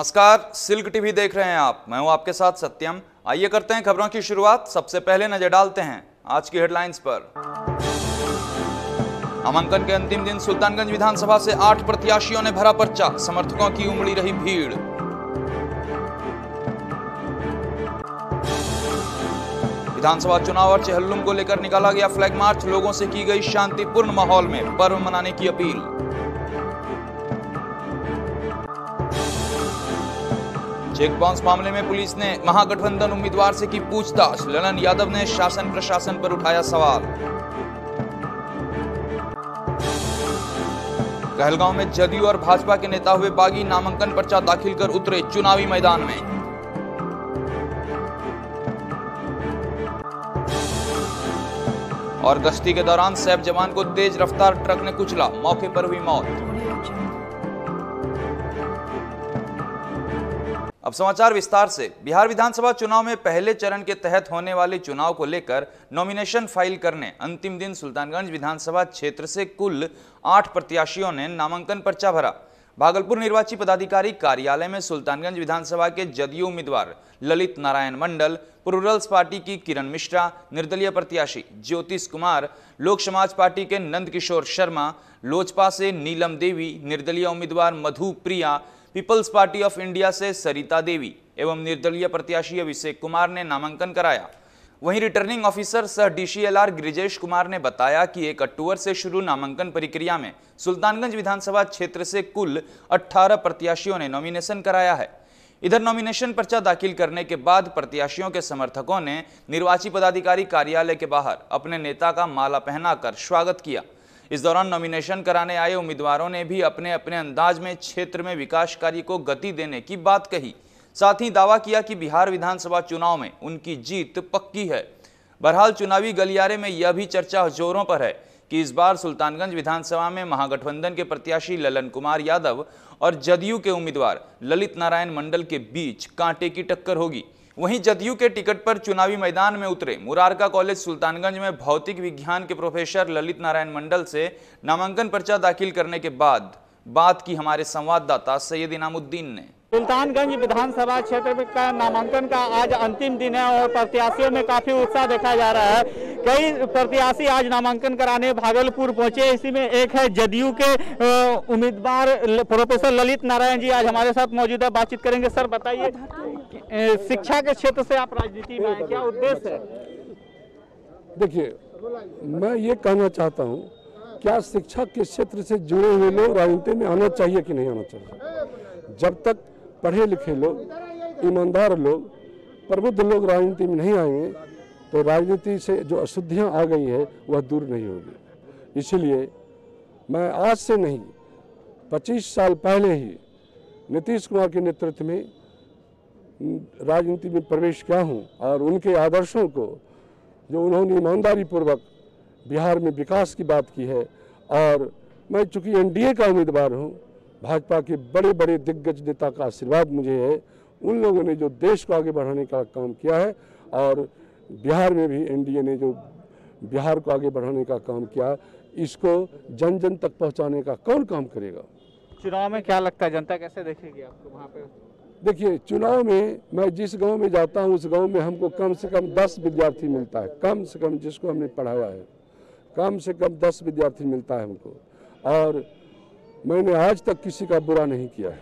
नमस्कार, silk TV देख रहे हैं आप। मैं हूं आपके साथ सत्यम। आइए करते हैं खबरों की शुरुआत। सबसे पहले नजर डालते हैं आज की हेडलाइंस पर। नामांकन के अंतिम दिन सुल्तानगंज विधानसभा से 8 प्रत्याशियों ने भरा पर्चा, समर्थकों की उमड़ी रही भीड़। विधानसभा चुनाव और चेहल्लुम को लेकर निकाला गया फ्लैग मार्च, लोगों से की गई शांतिपूर्ण माहौल में पर्व मनाने की अपील। चेक बाउंस मामले में पुलिस ने महागठबंधन उम्मीदवार से की पूछताछ, ललन यादव ने शासन प्रशासन पर उठाया सवाल। कहलगांव में जदयू और भाजपा के नेता हुए बागी, नामांकन पर्चा दाखिल कर उतरे चुनावी मैदान में। और गश्ती के दौरान सैफ जवान को तेज रफ्तार ट्रक ने कुचला, मौके पर हुई मौत। अब समाचार विस्तार से। बिहार विधानसभा चुनाव में पहले चरण के तहत होने वाले चुनाव को लेकर नॉमिनेशन फाइल करने अंतिम दिन सुल्तानगंज विधानसभा क्षेत्र से कुल 8 प्रत्याशियों ने नामांकन पर्चा भरा। भागलपुर निर्वाची पदाधिकारी कार्यालय में सुल्तानगंज विधानसभा के जदयू उम्मीदवार ललित नारायण मंडल, प्लूरल्स पार्टी की किरण मिश्रा, निर्दलीय प्रत्याशी ज्योतिष कुमार, लोक समाज पार्टी के नंदकिशोर शर्मा, लोजपा से नीलम देवी, निर्दलीय उम्मीदवार Madhu Priya, peoples party of India से सरिता देवी एवं निर्दलीय प्रत्याशी अभिषेक कुमार ने नामांकन कराया। वहीं रिटर्निंग ऑफिसर सह डीसीएलआर बृजेश कुमार ने बताया कि 1 अक्टूबर से शुरू नामांकन प्रक्रिया में सुल्तानगंज विधानसभा क्षेत्र से कुल 18 प्रत्याशियों ने नॉमिनेशन कराया है। इधर नॉमिनेशन पर्चा दाखिल करने के बाद प्रत्याशियों के समर्थकों ने निर्वाची पदाधिकारी कार्यालय के बाहर अपने नेता का माला पहनाकर स्वागत किया। इस दौरान नॉमिनेशन कराने आए उम्मीदवारों ने भी अपने अपने अंदाज में क्षेत्र में विकास कार्य को गति देने की बात कही। साथ ही दावा किया कि बिहार विधानसभा चुनाव में उनकी जीत पक्की है। बहरहाल चुनावी गलियारे में यह भी चर्चा जोरों पर है कि इस बार सुल्तानगंज विधानसभा में महागठबंधन के प्रत्याशी ललन कुमार यादव और जदयू के उम्मीदवार ललित नारायण मंडल के बीच कांटे की टक्कर होगी। वहीं जदयू के टिकट पर चुनावी मैदान में उतरे मुरारका कॉलेज सुल्तानगंज में भौतिक विज्ञान के प्रोफेसर ललित नारायण मंडल से नामांकन पर्चा दाखिल करने के बाद बात की हमारे संवाददाता सैयद इनामुद्दीन ने। सुल्तानगंज विधानसभा क्षेत्र का नामांकन का आज अंतिम दिन है और प्रत्याशियों में काफी उत्साह देखा जा रहा है। कई प्रत्याशी आज नामांकन कराने भागलपुर पहुंचे। इसी में एक है जदयू के उम्मीदवार प्रोफेसर ललित नारायण जी, आज हमारे साथ मौजूद है, बातचीत करेंगे। सर बताइए, शिक्षा के क्षेत्र से आप राजनीति में आए, क्या उद्देश्य है? देखिए, मैं ये कहना चाहता हूँ, क्या शिक्षा के क्षेत्र से जुड़े हुए लोग राजनीति में आना चाहिए कि नहीं आना चाहिए? जब तक पढ़े लिखे लोग, ईमानदार लोग, प्रबुद्ध लोग राजनीति में नहीं आएंगे तो राजनीति से जो अशुद्धियाँ आ गई है वह दूर नहीं होगी। इसलिए मैं आज से नहीं 25 साल पहले ही नीतीश कुमार के नेतृत्व में राजनीति में प्रवेश किया हूँ और उनके आदर्शों को, जो उन्होंने ईमानदारी पूर्वक बिहार में विकास की बात की है, और मैं चूँकि एनडीए का उम्मीदवार हूँ, भाजपा के बड़े बड़े दिग्गज नेता का आशीर्वाद मुझे है। उन लोगों ने जो देश को आगे बढ़ाने का काम किया है और बिहार में भी एनडीए ने जो बिहार को आगे बढ़ाने का काम किया, इसको जन जन तक पहुंचाने का कौन काम करेगा? चुनाव में क्या लगता है जनता कैसे देखेगी आपको वहाँ पे? देखिए, चुनाव में मैं जिस गांव में जाता हूँ उस गांव में हमको कम से कम 10 विद्यार्थी मिलता है, कम से कम जिसको हमने पढ़ाया है, कम से कम 10 विद्यार्थी मिलता है हमको। और मैंने आज तक किसी का बुरा नहीं किया है,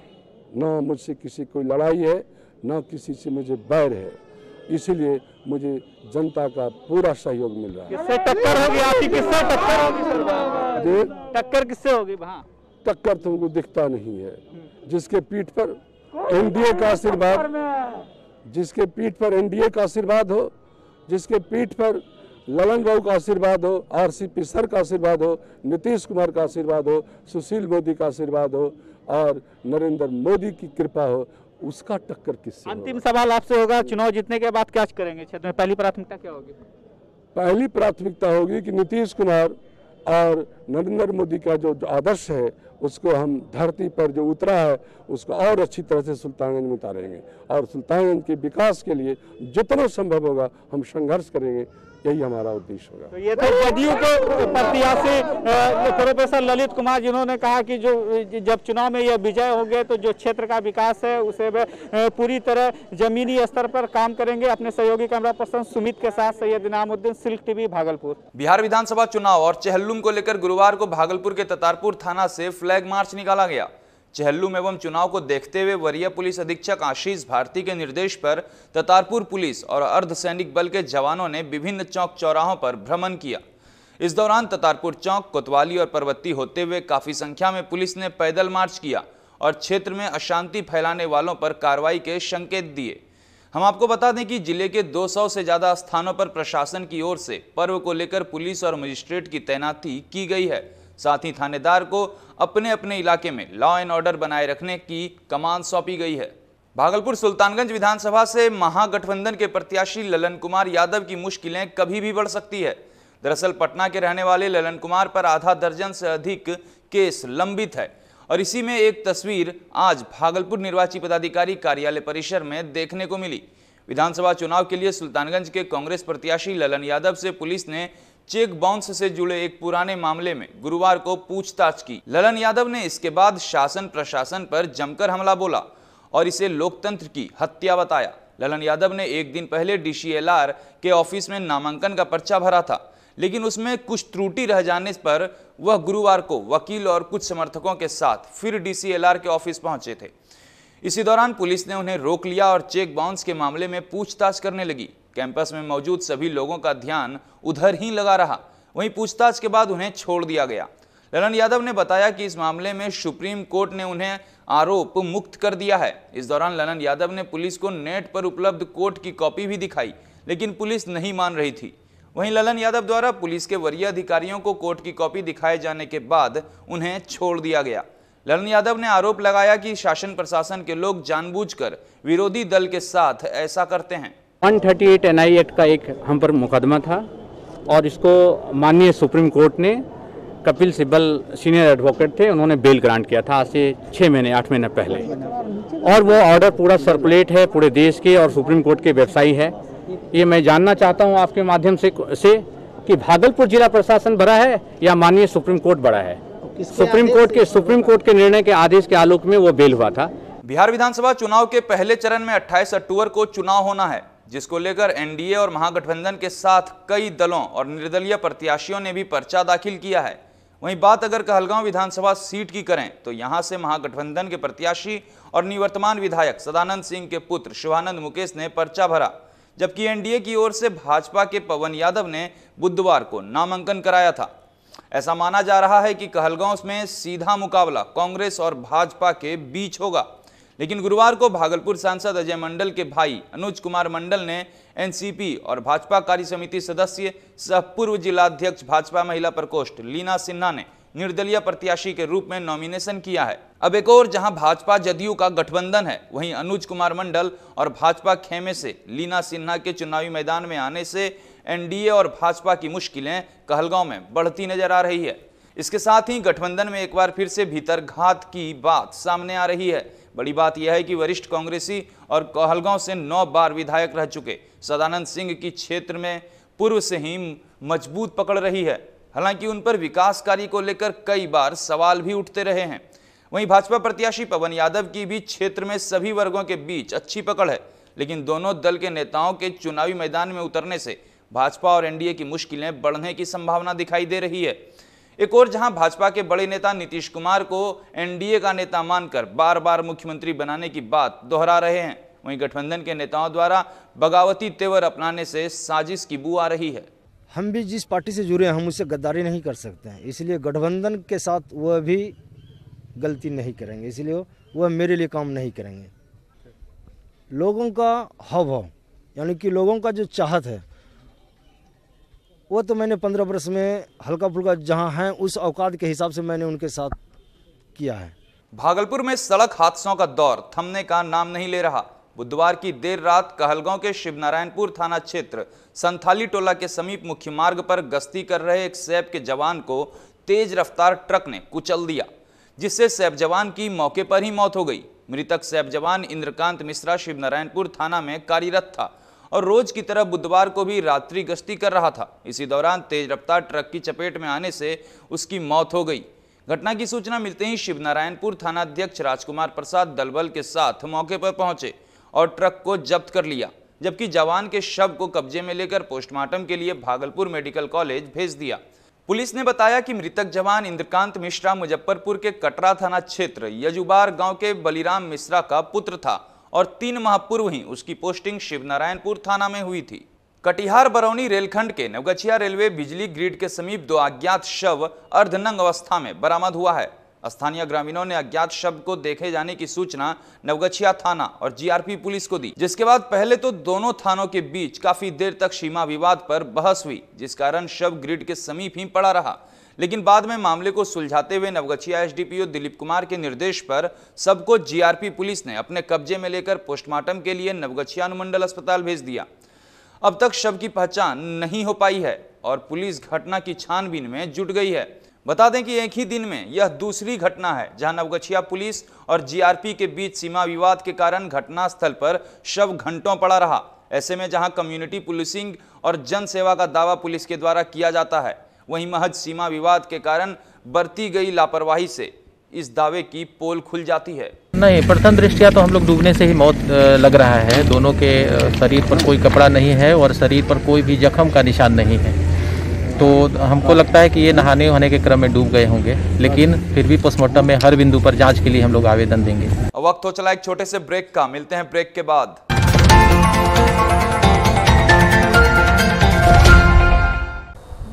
ना मुझसे किसी कोई लड़ाई है, ना किसी से मुझे बैर है। इसीलिए मुझे जनता का पूरा सहयोग मिल रहा है। किससे टक्कर होगी आपकी? किससे टक्कर होगी? टक्कर किससे होगी? वहाँ टक्कर तुमको दिखता नहीं है। जिसके पीठ पर एनडीए का आशीर्वाद, जिसके पीठ पर एनडीए का आशीर्वाद हो, जिसके पीठ पर ललन राव का आशीर्वाद हो, आरसीपी सर का आशीर्वाद हो, नीतीश कुमार का आशीर्वाद हो, सुशील मोदी का आशीर्वाद हो और नरेंद्र मोदी की कृपा हो, उसका टक्कर किससे? अंतिम सवाल आपसे होगा, चुनाव जीतने के बाद क्या करेंगे क्षेत्र में, पहली प्राथमिकता क्या होगी? पहली प्राथमिकता होगी कि नीतीश कुमार और नरेंद्र मोदी का जो आदर्श है उसको हम धरती पर जो उतरा है उसको और अच्छी तरह से सुल्तानगंज में उतारेंगे और सुल्तानगंज के विकास के लिए जितना संभव होगा हम संघर्ष करेंगे। यही हमारा उद्देश्य होगा। तो ये तो जदयू के प्रत्याशी प्रोफेसर ललित कुमार जिन्होंने कहा कि जो जब चुनाव में ये विजय हो गए तो जो क्षेत्र का विकास है उसे वे पूरी तरह जमीनी स्तर पर काम करेंगे। अपने सहयोगी कैमरा पर्सन सुमित के साथ सैयद इनामुद्दीन, सिल्क टीवी, भागलपुर। बिहार विधानसभा चुनाव और चेहल्लुम को लेकर गुरुवार को भागलपुर के ततारपुर थाना से फ्लैग मार्च निकाला गया। चेहल्लुम एवं चुनाव को देखते हुए वरीय पुलिस अधीक्षक आशीष भारती के निर्देश पर ततारपुर पुलिस और अर्धसैनिक बल के जवानों ने विभिन्न चौक चौराहों पर भ्रमण किया। इस दौरान ततारपुर चौक, कोतवाली और पर्वती होते हुए काफी संख्या में पुलिस ने पैदल मार्च किया और क्षेत्र में अशांति फैलाने वालों पर कार्रवाई के संकेत दिए। हम आपको बता दें कि जिले के 200 से ज्यादा स्थानों पर प्रशासन की ओर से पर्व को लेकर पुलिस और मजिस्ट्रेट की तैनाती की गई है। साथ ही थानेदार को अपने अपने इलाके में लॉ एंड ऑर्डर बनाए रखने की कमान सौंपी गई है। भागलपुर सुल्तानगंज विधानसभा से महागठबंधन के प्रत्याशी ललन कुमार यादव की मुश्किलें कभी भी बढ़ सकती है। दरअसल पटना के रहने वाले ललन कुमार पर आधा दर्जन से अधिक केस लंबित है और इसी में एक तस्वीर आज भागलपुर निर्वाची पदाधिकारी कार्यालय परिसर में देखने को मिली। विधानसभा चुनाव के लिए सुल्तानगंज के कांग्रेस प्रत्याशी ललन यादव से पुलिस ने चेक बाउंस से जुड़े एक पुराने मामले में गुरुवार को पूछताछ की। ललन यादव ने इसके बाद शासन प्रशासन पर जमकर हमला बोला और इसे लोकतंत्र की हत्या बताया। ललन यादव ने एक दिन पहले डीसीएलआर के ऑफिस में नामांकन का पर्चा भरा था, लेकिन उसमें कुछ त्रुटि रह जाने पर वह गुरुवार को वकील और कुछ समर्थकों के साथ फिर डीसीएलआर के ऑफिस पहुंचे थे। इसी दौरान पुलिस ने उन्हें रोक लिया और चेक बाउंस के मामले में पूछताछ करने लगी। कैंपस में मौजूद सभी लोगों का ध्यान उधर ही लगा रहा। वहीं पूछताछ के बाद उन्हें छोड़ दिया गया। ललन यादव ने बताया कि इस मामले में सुप्रीम कोर्ट ने उन्हें आरोप मुक्त कर दिया है। इस दौरान ललन यादव ने पुलिस को नेट पर उपलब्ध कोर्ट की कॉपी भी दिखाई, लेकिन पुलिस नहीं मान रही थी। वहीं ललन यादव द्वारा पुलिस के वरीय अधिकारियों को कोर्ट की कॉपी दिखाए जाने के बाद उन्हें छोड़ दिया गया। ललन यादव ने आरोप लगाया कि शासन प्रशासन के लोग जानबूझकर विरोधी दल के साथ ऐसा करते हैं। 138 एनआई एक्ट का एक हम पर मुकदमा था और इसको माननीय सुप्रीम कोर्ट ने, कपिल सिब्बल सीनियर एडवोकेट थे, उन्होंने बेल ग्रांट किया था आज से 8 महीने पहले, और वो ऑर्डर पूरा सर्कुलेट है पूरे देश के और सुप्रीम कोर्ट के वेबसाइट है। ये मैं जानना चाहता हूं आपके माध्यम से कि भागलपुर जिला प्रशासन बड़ा है या माननीय सुप्रीम कोर्ट बड़ा है? सुप्रीम कोर्ट के निर्णय के आदेश के आलोक में वो बेल हुआ था। बिहार विधानसभा चुनाव के पहले चरण में 28 अक्टूबर को चुनाव होना है, जिसको लेकर एनडीए और महागठबंधन के साथ कई दलों और निर्दलीय प्रत्याशियों ने भी पर्चा दाखिल किया है। वहीं बात अगर कहलगांव विधानसभा सीट की करें तो यहां से महागठबंधन के प्रत्याशी और निवर्तमान विधायक सदानंद सिंह के पुत्र शिवानंद मुकेश ने पर्चा भरा, जबकि एनडीए की ओर से भाजपा के पवन यादव ने बुधवार को नामांकन कराया था। ऐसा माना जा रहा है कि कहलगांव में सीधा मुकाबला कांग्रेस और भाजपा के बीच होगा, लेकिन गुरुवार को भागलपुर सांसद अजय मंडल के भाई अनुज कुमार मंडल ने एनसीपी और भाजपा कार्य समिति सदस्य सह पूर्व जिलाध्यक्ष भाजपा महिला प्रकोष्ठ लीना सिन्हा ने निर्दलीय प्रत्याशी के रूप में नॉमिनेशन किया है। अब एक और जहां भाजपा जदयू का गठबंधन है, वहीं अनुज कुमार मंडल और भाजपा खेमे से लीना सिन्हा के चुनावी मैदान में आने से एनडीए और भाजपा की मुश्किलें कहलगांव में बढ़ती नजर आ रही है। इसके साथ ही गठबंधन में एक बार फिर से भीतरघात की बात सामने आ रही है। बड़ी बात यह है कि वरिष्ठ कांग्रेसी और कहलगांव से 9 बार विधायक रह चुके सदानंद सिंह की क्षेत्र में पूर्व से ही मजबूत पकड़ रही है। हालांकि उन पर विकास कार्य को लेकर कई बार सवाल भी उठते रहे हैं। वहीं भाजपा प्रत्याशी पवन यादव की भी क्षेत्र में सभी वर्गों के बीच अच्छी पकड़ है, लेकिन दोनों दल के नेताओं के चुनावी मैदान में उतरने से भाजपा और एनडीए की मुश्किलें बढ़ने की संभावना दिखाई दे रही है। एक और जहां भाजपा के बड़े नेता नीतीश कुमार को एनडीए का नेता मानकर बार बार मुख्यमंत्री बनाने की बात दोहरा रहे हैं, वहीं गठबंधन के नेताओं द्वारा बगावती तेवर अपनाने से साजिश की बू आ रही है। हम भी जिस पार्टी से जुड़े हैं, हम उससे गद्दारी नहीं कर सकते हैं, इसलिए गठबंधन के साथ वह भी गलती नहीं करेंगे, इसलिए वह मेरे लिए काम नहीं करेंगे। लोगों का हाव-भाव, यानी कि लोगों का जो चाहत है, वो तो मैंने 15 वर्ष में हल्का फुल्का जहां है उस औकात के हिसाब से मैंने उनके साथ किया है। भागलपुर में सड़क हादसों का दौर थमने का नाम नहीं ले रहा। बुधवार की देर रात कहलगांव के शिवनारायणपुर थाना क्षेत्र संथाली टोला के समीप मुख्य मार्ग पर गश्ती कर रहे एक सैप के जवान को तेज रफ्तार ट्रक ने कुचल दिया, जिससे सैप जवान की मौके पर ही मौत हो गई। मृतक सैप जवान इंद्रकांत मिश्रा शिवनारायणपुर थाना में कार्यरत था और रोज की तरह बुधवार को भी रात्रि गश्ती कर रहा था। इसी दौरान तेज रफ्तार ट्रक की चपेट में आने से उसकी मौत हो गई। घटना की सूचना मिलते ही शिवनारायणपुर थानाध्यक्ष राजकुमार प्रसाद दलबल के साथ मौके पर पहुंचे और ट्रक को जब्त कर लिया, जबकि जवान के शव को कब्जे में लेकर पोस्टमार्टम के लिए भागलपुर मेडिकल कॉलेज भेज दिया। पुलिस ने बताया कि मृतक जवान इंद्रकांत मिश्रा मुजफ्फरपुर के कटरा थाना क्षेत्र यजुबार गांव के बलिराम मिश्रा का पुत्र था और 3 माह पूर्व ही उसकी पोस्टिंग शिवनारायणपुर थाना में हुई थी। कटिहार बरौनी रेलखंड के नवगछिया रेलवे बिजली ग्रिड के समीप 2 अज्ञात शव अर्धनंग अवस्था में बरामद हुआ है। स्थानीय ग्रामीणों ने अज्ञात शव को देखे जाने की सूचना नवगछिया थाना और जीआरपी पुलिस को दी, जिसके बाद पहले तो दोनों थानों के बीच काफी देर तक सीमा विवाद पर बहस हुई, जिस कारण शव ग्रिड के समीप ही पड़ा रहा। लेकिन बाद में मामले को सुलझाते हुए नवगछिया एसडीपीओ दिलीप कुमार के निर्देश पर सबको जीआरपी पुलिस ने अपने कब्जे में लेकर पोस्टमार्टम के लिए नवगछिया अनुमंडल अस्पताल भेज दिया। अब तक शव की पहचान नहीं हो पाई है और पुलिस घटना की छानबीन में जुट गई है। बता दें कि एक ही दिन में यह दूसरी घटना है जहां नवगछिया पुलिस और जीआरपी के बीच सीमा विवाद के कारण घटनास्थल पर शव घंटों पड़ा रहा। ऐसे में जहां कम्युनिटी पुलिसिंग और जन सेवा का दावा पुलिस के द्वारा किया जाता है, वहीं महज सीमा विवाद के कारण बरती गई लापरवाही से इस दावे की पोल खुल जाती है। नहीं, प्रथम दृष्टया तो हम लोग डूबने से ही मौत लग रहा है। दोनों के शरीर पर कोई कपड़ा नहीं है और शरीर पर कोई भी जख्म का निशान नहीं है, तो हमको लगता है कि ये नहाने वहाने के क्रम में डूब गए होंगे। लेकिन फिर भी पोस्टमार्टम में हर बिंदु पर जांच के लिए हम लोग आवेदन देंगे। वक्त हो चला एक छोटे से ब्रेक का, मिलते हैं ब्रेक के बाद।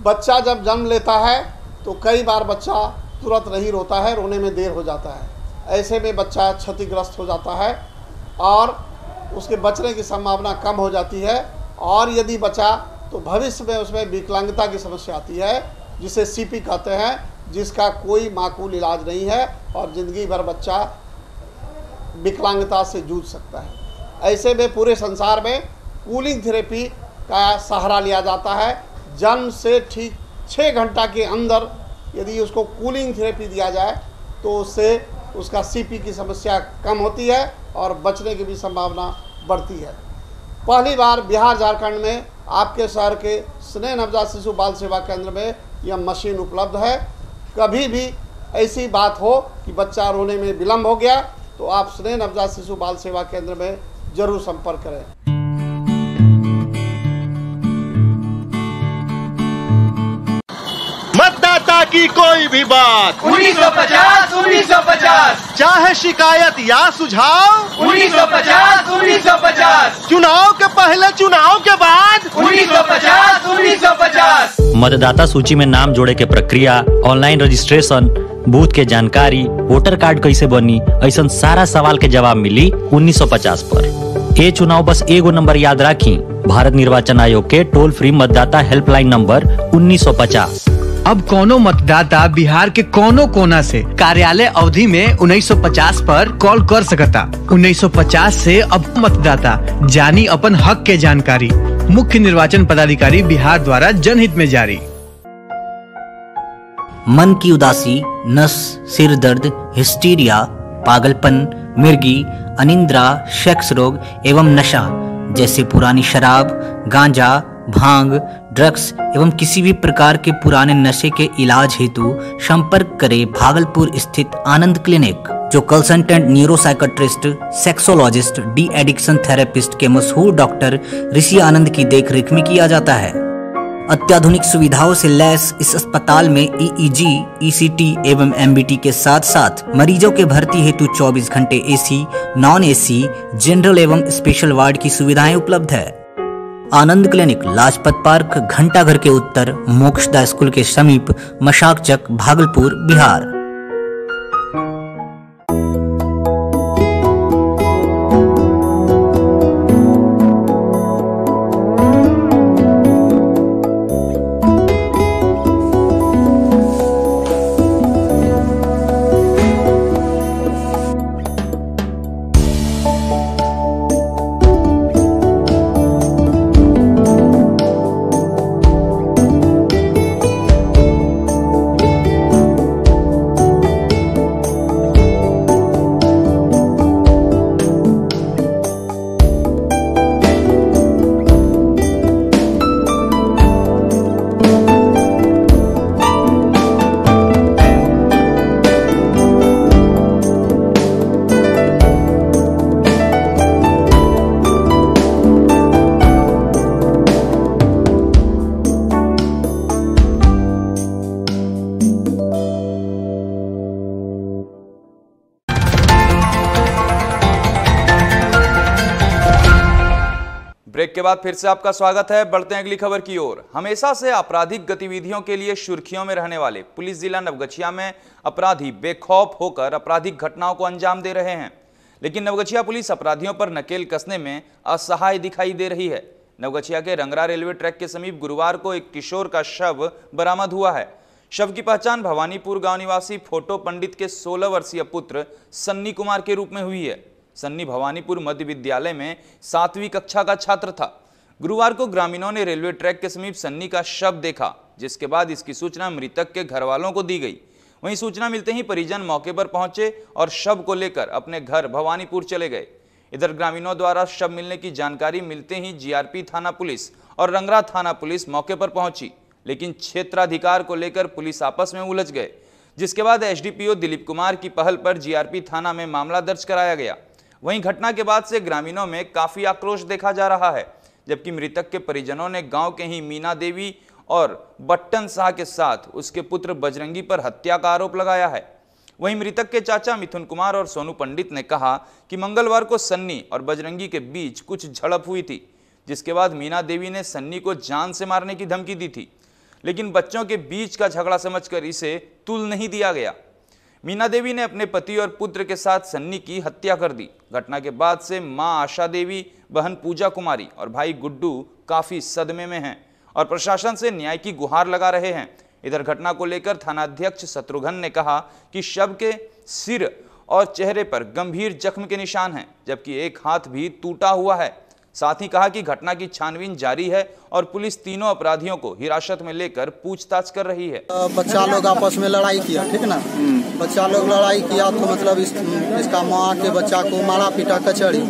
बच्चा जब जन्म लेता है तो कई बार बच्चा तुरंत नहीं रोता है, रोने में देर हो जाता है। ऐसे में बच्चा क्षतिग्रस्त हो जाता है और उसके बचने की संभावना कम हो जाती है और यदि बचा तो भविष्य में उसमें विकलांगता की समस्या आती है, जिसे सीपी कहते हैं, जिसका कोई माकूल इलाज नहीं है और ज़िंदगी भर बच्चा विकलांगता से जूझ सकता है। ऐसे में पूरे संसार में कूलिंग थेरेपी का सहारा लिया जाता है। जन्म से ठीक 6 घंटा के अंदर यदि उसको कूलिंग थेरेपी दिया जाए तो उससे उसका सीपी की समस्या कम होती है और बचने की भी संभावना बढ़ती है। पहली बार बिहार झारखंड में आपके शहर के स्नेह नवजात शिशु बाल सेवा केंद्र में यह मशीन उपलब्ध है। कभी भी ऐसी बात हो कि बच्चा रोने में विलम्ब हो गया तो आप स्नेह नवजात शिशु बाल सेवा केंद्र में जरूर संपर्क करें। मतदाता की कोई भी बात 1950 1950, चाहे शिकायत या सुझाव 1950 1950, चुनाव के पहले चुनाव के बाद 1950 1950। मतदाता सूची में नाम जोड़े के प्रक्रिया, ऑनलाइन रजिस्ट्रेशन, बूथ के जानकारी, वोटर कार्ड कैसे बनी, ऐसा सारा सवाल के जवाब मिली 1950 पर। ये चुनाव बस एगो नंबर याद राखी, भारत निर्वाचन आयोग के टोल फ्री मतदाता हेल्पलाइन नंबर 1950। अब कोनो मतदाता बिहार के कोनो कोना से कार्यालय अवधि में 1950 पर कॉल कर सकता। 1950 से अब मतदाता जानी अपन हक के जानकारी। मुख्य निर्वाचन पदाधिकारी बिहार द्वारा जनहित में जारी। मन की उदासी, नस, सिर दर्द, हिस्टीरिया, पागलपन, मिर्गी, अनिंद्रा, सेक्स रोग एवं नशा जैसे पुरानी शराब, गांजा, भांग, ड्रग्स एवं किसी भी प्रकार के पुराने नशे के इलाज हेतु संपर्क करें भागलपुर स्थित आनंद क्लिनिक, जो consultant neuropsychiatrist, sexologist, de addiction therapist के मशहूर डॉक्टर ऋषि आनंद की देखरेख में किया जाता है। अत्याधुनिक सुविधाओं से लैस इस अस्पताल में EEG, ECT एवं MBT के साथ साथ मरीजों के भर्ती हेतु 24 घंटे AC, नॉन AC, जनरल एवं स्पेशल वार्ड की सुविधाएं उपलब्ध है। आनंद क्लिनिक लाजपत पार्क, घंटाघर के उत्तर, मोक्षदा स्कूल के समीप, मशाक चक, भागलपुर, बिहार। ब्रेक के बाद फिर से आपका स्वागत है। बढ़ते हैं अगली खबर की ओर। हमेशा से आपराधिक गतिविधियों के लिए सुर्खियों में रहने वाले पुलिस जिला नवगछिया में अपराधी बेखौफ होकर आपराधिक घटनाओं को अंजाम दे रहे हैं, लेकिन नवगछिया पुलिस अपराधियों पर नकेल कसने में असहाय दिखाई दे रही है। नवगछिया के रंगरा रेलवे ट्रैक के समीप गुरुवार को एक किशोर का शव बरामद हुआ है। शव की पहचान भवानीपुर गाँव निवासी फोटो पंडित के 16 वर्षीय पुत्र सन्नी कुमार के रूप में हुई है। सन्नी भवानीपुर मध्य विद्यालय में 7वीं कक्षा का छात्र था। गुरुवार को ग्रामीणों ने रेलवे ट्रैक के समीप सन्नी का शव देखा, जिसके बाद इसकी सूचना मृतक के घर वालों को दी गई। वहीं सूचना मिलते ही परिजन मौके पर पहुंचे और शव को लेकर अपने घर भवानीपुर चले गए। इधर ग्रामीणों द्वारा शव मिलने की जानकारी मिलते ही जीआरपी थाना पुलिस और रंगरा थाना पुलिस मौके पर पहुंची, लेकिन क्षेत्राधिकार को लेकर पुलिस आपस में उलझ गए, जिसके बाद एसडीपीओ दिलीप कुमार की पहल पर जीआरपी थाना में मामला दर्ज कराया गया। वहीं घटना के बाद से ग्रामीणों में काफी आक्रोश देखा जा रहा है, जबकि मृतक के परिजनों ने गांव के ही मीना देवी और बट्टन शाह के साथ उसके पुत्र बजरंगी पर हत्या का आरोप लगाया है। वहीं मृतक के चाचा मिथुन कुमार और सोनू पंडित ने कहा कि मंगलवार को सन्नी और बजरंगी के बीच कुछ झड़प हुई थी, जिसके बाद मीना देवी ने सन्नी को जान से मारने की धमकी दी थी, लेकिन बच्चों के बीच का झगड़ा समझकर इसे तुल नहीं दिया गया। मीना देवी ने अपने पति और पुत्र के साथ सन्नी की हत्या कर दी। घटना के बाद से मां आशा देवी, बहन पूजा कुमारी और भाई गुड्डू काफी सदमे में हैं और प्रशासन से न्याय की गुहार लगा रहे हैं। इधर घटना को लेकर थानाध्यक्ष शत्रुघ्न ने कहा कि शव के सिर और चेहरे पर गंभीर जख्म के निशान हैं, जबकि एक हाथ भी टूटा हुआ है। साथ ही कहा कि घटना की छानबीन जारी है और पुलिस तीनों अपराधियों को हिरासत में लेकर पूछताछ कर रही है। बच्चा लोग आपस में लड़ाई किया, ठीक ना, बच्चा लोग लड़ाई किया तो मतलब इसका माँ के बच्चा को मारा पीटा कचहरी।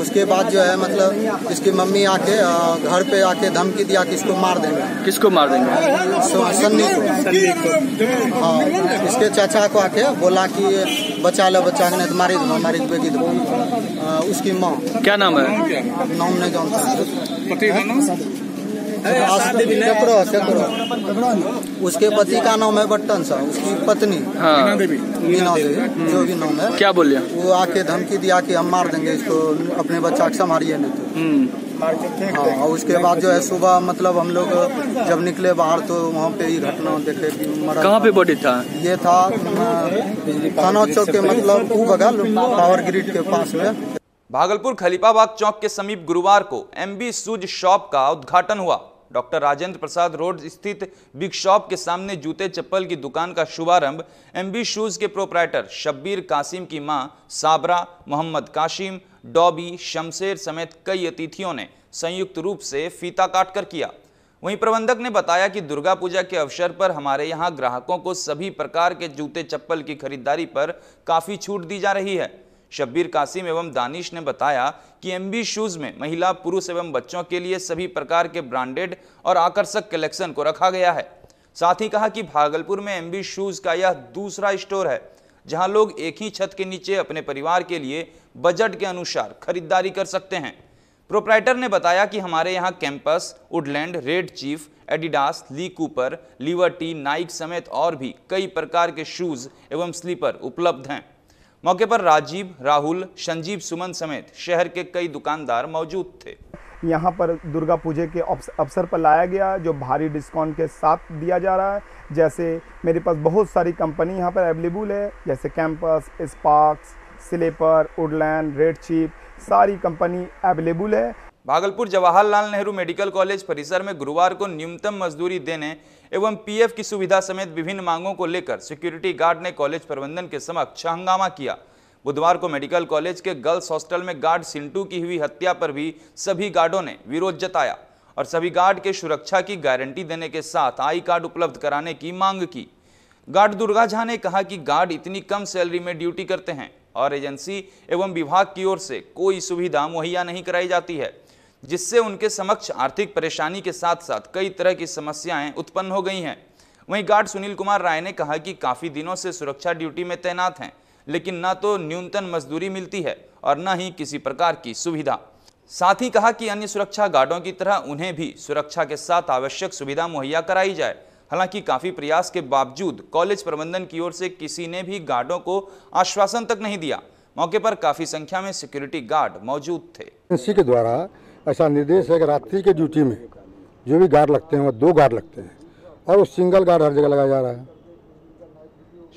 उसके बाद जो है मतलब इसकी मम्मी आके घर पे आके धमकी दिया कि इसको मार देंगे। किसको मार देंगे? सन्नी को। हाँ, इसके चाचा को आके बोला कि बचा लो, बचा के नहीं तो मारी दो, मारी बेगी दो। उसकी माँ क्या नाम है? नाम नहीं जानता। उसके पति का नाम है बट्टन शाह, उसकी पत्नी मीना देवी, जो भी नाम है। क्या बोलिए? वो आके धमकी दिया कि हम मार देंगे इसको, अपने बच्चा को संभालिए नहीं तो। हाँ, उसके बाद जो है सुबह मतलब हम लोग जब निकले बाहर तो वहाँ पे ही घटना देखे कि मरा। कहाँ पे बॉडी था? ये था थाना चौक के मतलब बगल पावर ग्रिड के पास में। भागलपुर खलीफाबाग चौक के समीप गुरुवार को एमबी शूज शॉप का उद्घाटन हुआ। डॉक्टर राजेंद्र प्रसाद रोड स्थित बिग शॉप के सामने जूते चप्पल की दुकान का शुभारंभ एमबी शूज के प्रोपराइटर शब्बीर कासिम की मां साबरा, मोहम्मद कासिम, डॉबी, शमशेर समेत कई अतिथियों ने संयुक्त रूप से फीता काटकर किया। वहीं प्रबंधक ने बताया कि दुर्गा पूजा के अवसर पर हमारे यहाँ ग्राहकों को सभी प्रकार के जूते चप्पल की खरीदारी पर काफ़ी छूट दी जा रही है। शब्बीर कासिम एवं दानिश ने बताया कि एमबी शूज़ में महिला, पुरुष एवं बच्चों के लिए सभी प्रकार के ब्रांडेड और आकर्षक कलेक्शन को रखा गया है। साथ ही कहा कि भागलपुर में एमबी शूज़ का यह दूसरा स्टोर है, जहां लोग एक ही छत के नीचे अपने परिवार के लिए बजट के अनुसार खरीदारी कर सकते हैं। प्रोपराइटर ने बताया कि हमारे यहाँ Campus, Woodland, Red Chief, Adidas, Lee Cooper, Liberty, Nike समेत और भी कई प्रकार के शूज़ एवं स्लीपर उपलब्ध हैं। मौके पर राजीव, राहुल, संजीव सुमन समेत शहर के कई दुकानदार मौजूद थे। यहाँ पर दुर्गा पूजा के अवसर पर लाया गया, जो भारी डिस्काउंट के साथ दिया जा रहा है। जैसे मेरे पास बहुत सारी कंपनी यहाँ पर अवेलेबल है, जैसे Campus, sparks, slipper, Woodland, Red Chief, सारी कंपनी अवेलेबल है। भागलपुर जवाहरलाल नेहरू मेडिकल कॉलेज परिसर में गुरुवार को न्यूनतम मजदूरी देने एवं पीएफ की सुविधा समेत विभिन्न मांगों को लेकर सिक्योरिटी गार्ड ने कॉलेज प्रबंधन के समक्ष हंगामा किया। बुधवार को मेडिकल कॉलेज के गर्ल्स हॉस्टल में गार्ड सिंटू की हुई हत्या पर भी सभी गार्डों ने विरोध जताया और सभी गार्ड के सुरक्षा की गारंटी देने के साथ आई कार्ड उपलब्ध कराने की मांग की। गार्ड दुर्गा झा ने कहा कि गार्ड इतनी कम सैलरी में ड्यूटी करते हैं और एजेंसी एवं विभाग की ओर से कोई सुविधा मुहैया नहीं कराई जाती है, जिससे उनके समक्ष आर्थिक परेशानी के साथ साथ कई तरह की समस्याएं उत्पन्न हो गई हैं। वहीं गार्ड सुनील कुमार राय ने कहा कि काफ़ी दिनों से सुरक्षा ड्यूटी में तैनात हैं, लेकिन न तो न्यूनतम मजदूरी मिलती है और न ही किसी प्रकार की सुविधा। साथ ही कहा कि अन्य सुरक्षा गार्डों की तरह उन्हें भी सुरक्षा के साथ आवश्यक सुविधा मुहैया कराई जाए। हालांकि काफ़ी प्रयास के बावजूद कॉलेज प्रबंधन की ओर से किसी ने भी गार्डों को आश्वासन तक नहीं दिया। मौके पर काफ़ी संख्या में सिक्योरिटी गार्ड मौजूद थे। एजेंसी के द्वारा ऐसा निर्देश है कि रात्रि के ड्यूटी में जो भी गार्ड लगते हैं वो 2 गार्ड लगते हैं और वो सिंगल गार्ड हर जगह लगाया जा रहा है,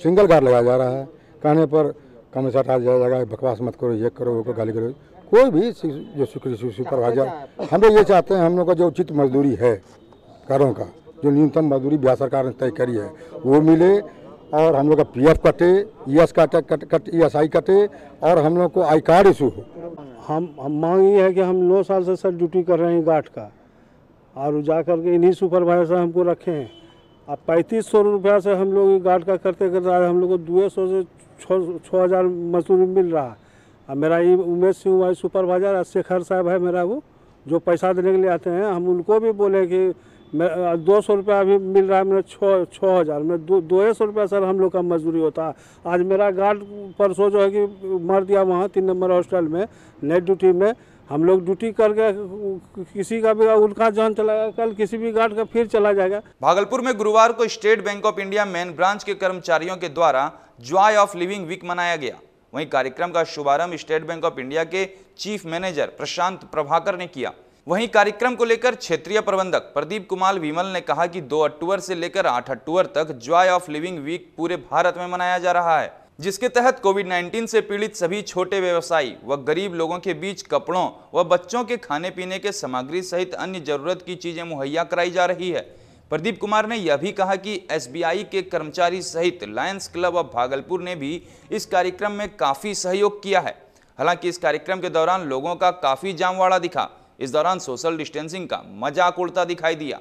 सिंगल गार्ड लगाया जा रहा है। कहने पर कमिश्नर आ जाएगा, बकवास मत करो, ये करो, वो करो, गाली करो। कोई भी जो सुपरवाइजर, हम लोग ये चाहते हैं, हम लोग का जो उचित मजदूरी है कारों का, जो न्यूनतम मजदूरी बिहार सरकार ने तय करी है वो मिले और हम लोग का पीएफ कटे, ईएसआई कटे और हम लोग को आई कार्ड इशू हो। हम मांग ये है कि हम 9 साल से सर ड्यूटी कर रहे हैं गार्ड का और जा करके इन्हीं सुपरवाइजर हमको रखे हैं। अब 3500 रुपया से हम लोग गार्ड का करते करते हम लोग को 200 से 6000 मजदूरी मिल रहा है। अब मेरा ये उमेश सिंह भाई सुपरवाइजर और शेखर साहब है मेरा, वो जो पैसा देने के लिए आते हैं, हम उनको भी बोले कि 200 रुपया अभी मिल रहा है मेरा 6000 में 200 रुपया सर हम लोग का मजदूरी होता है। आज मेरा गार्ड परसों जो है कि मार दिया वहाँ 3 नंबर हॉस्टल में नाइट ड्यूटी में। हम लोग ड्यूटी करके किसी का भी उनका जान चला गया, कल किसी भी गार्ड का फिर चला जाएगा। भागलपुर में गुरुवार को state bank of India main branch के कर्मचारियों के द्वारा जॉय ऑफ लिविंग वीक मनाया गया। वहीं कार्यक्रम का शुभारंभ स्टेट बैंक ऑफ इंडिया के चीफ मैनेजर प्रशांत प्रभाकर ने किया। वहीं कार्यक्रम को लेकर क्षेत्रीय प्रबंधक प्रदीप कुमार विमल ने कहा कि 2 अक्टूबर से लेकर 8 अक्टूबर तक जॉय ऑफ लिविंग वीक पूरे भारत में मनाया जा रहा है, जिसके तहत कोविड-19 से पीड़ित सभी छोटे व्यवसायी व गरीब लोगों के बीच कपड़ों व बच्चों के खाने पीने के सामग्री सहित अन्य जरूरत की चीजें मुहैया कराई जा रही है। प्रदीप कुमार ने यह भी कहा कि SBI के कर्मचारी सहित लायंस क्लब ऑफ भागलपुर ने भी इस कार्यक्रम में काफी सहयोग किया है। हालांकि इस कार्यक्रम के दौरान लोगों का काफी जामवाड़ा दिखा। इस दौरान सोशल डिस्टेंसिंग का मजाक उड़ता दिखाई दिया।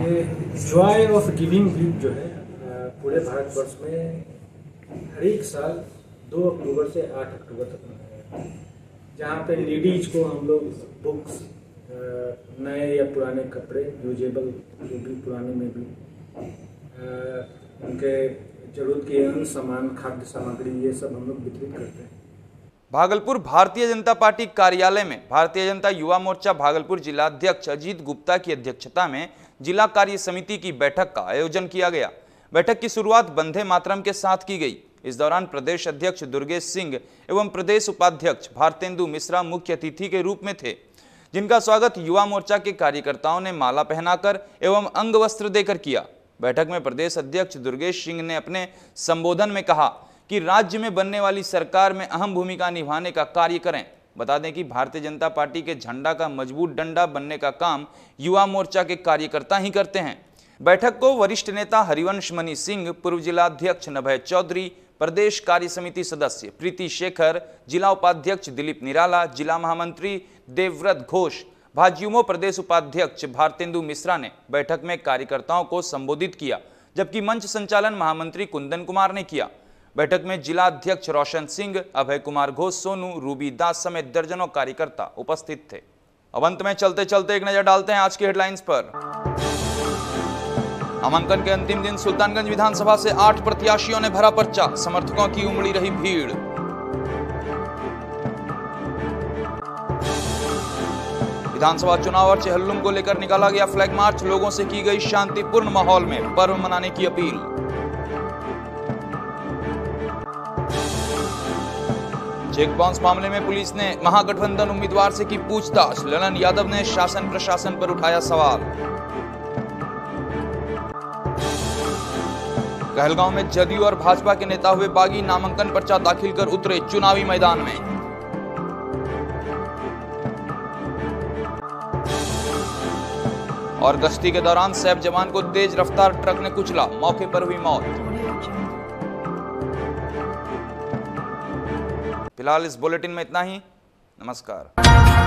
जॉय ऑफ गिविंग वीक जो है पूरे भारतवर्ष में हर एक साल 2 अक्टूबर से 8 अक्टूबर तक मनाया, जहाँ पे लेडीज को हम लोग बुक्स, नए या पुराने कपड़े, यूजेबल जो भी पुराने में भी उनके जरूरत के अन्य सामान, खाद्य सामग्री, ये सब हम लोग वितरित करते हैं। भागलपुर भारतीय जनता पार्टी कार्यालय में भारतीय जनता युवा मोर्चा भागलपुर जिलाध्यक्ष अजीत गुप्ता की अध्यक्षता में जिला कार्य समिति की बैठक का आयोजन किया गया। बैठक की शुरुआत वंदे मातरम के साथ की गई। इस दौरान प्रदेश अध्यक्ष दुर्गेश सिंह एवं प्रदेश उपाध्यक्ष भारतेंदु मिश्रा मुख्य अतिथि के रूप में थे, जिनका स्वागत युवा मोर्चा के कार्यकर्ताओं ने माला पहनाकर एवं अंग वस्त्र देकर किया। बैठक में प्रदेश अध्यक्ष दुर्गेश सिंह ने अपने संबोधन में कहा कि राज्य में बनने वाली सरकार में अहम भूमिका निभाने का कार्य करें। बता दें कि भारतीय जनता पार्टी के झंडा का मजबूत डंडा बनने का काम युवा मोर्चा के कार्यकर्ता ही करते हैं। बैठक को वरिष्ठ नेता हरिवंश मणि सिंह, पूर्व जिलाध्यक्ष नभय चौधरी, प्रदेश कार्य समिति सदस्य प्रीति शेखर, जिला उपाध्यक्ष दिलीप निराला, जिला महामंत्री देवव्रत घोष, भाजयुमो प्रदेश उपाध्यक्ष भारतेंदु मिश्रा ने बैठक में कार्यकर्ताओं को संबोधित किया, जबकि मंच संचालन महामंत्री कुंदन कुमार ने किया। बैठक में जिला अध्यक्ष रोशन सिंह, अभय कुमार घोष, सोनू, रूबी दास समेत दर्जनों कार्यकर्ता उपस्थित थे। अब अंत में चलते चलते एक नजर डालते हैं आज की हेडलाइंस पर। नामांकन के अंतिम दिन सुल्तानगंज विधानसभा से 8 प्रत्याशियों ने भरा पर्चा, समर्थकों की उमड़ी रही भीड़। विधानसभा चुनाव और चेहल्लुम को लेकर निकाला गया फ्लैग मार्च, लोगों से की गई शांतिपूर्ण माहौल में पर्व मनाने की अपील। चेक बाउंस मामले में पुलिस ने महागठबंधन उम्मीदवार से की पूछताछ, ललन यादव ने शासन प्रशासन पर उठाया सवाल। कहलगांव में जदयू और भाजपा के नेता हुए बागी, नामांकन पर्चा दाखिल कर उतरे चुनावी मैदान में। और गश्ती के दौरान सैफ जवान को तेज रफ्तार ट्रक ने कुचला, मौके पर हुई मौत। फिलहाल इस बुलेटिन में इतना ही। नमस्कार।